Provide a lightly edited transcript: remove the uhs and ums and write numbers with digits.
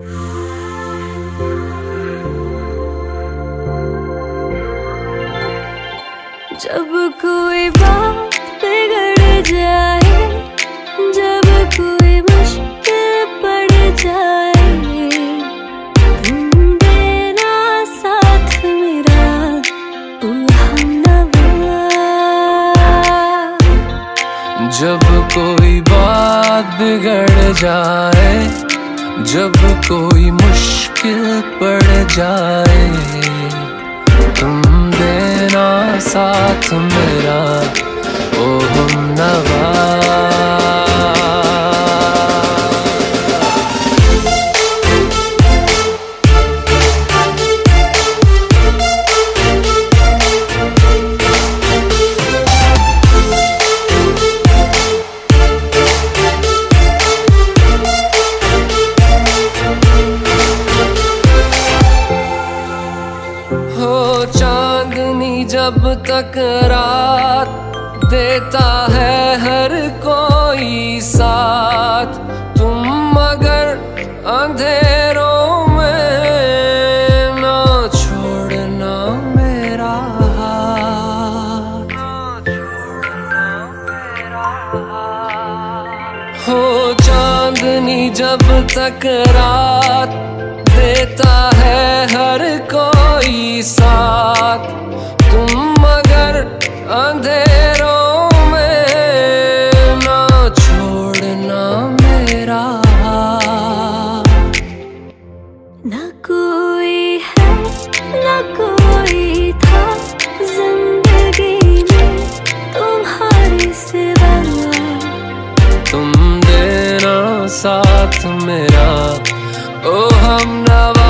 जब कोई बात बिगड़ जाए, जब कोई मुश्किल पड़ जाए, तुम देना साथ मेरा, तुम हमनवा। जब कोई बात बिगड़ जाए, जब कोई मुश्किल पड़ जाए, तुम देना साथ मेरा, ओ हमनवा। जब तक रात देता है हर कोई साथ, तुम मगर अंधेरों में ना छोड़ना मेरा हाथ। हो चांदनी जब तक रात देता है हर कोई साथ, तुम मगर अंधेरों में ना छोड़ना मेरा। ना कोई है ना कोई था जिंदगी में तुम्हारे सिवा, तुम देना साथ मेरा, ओ हमनवा।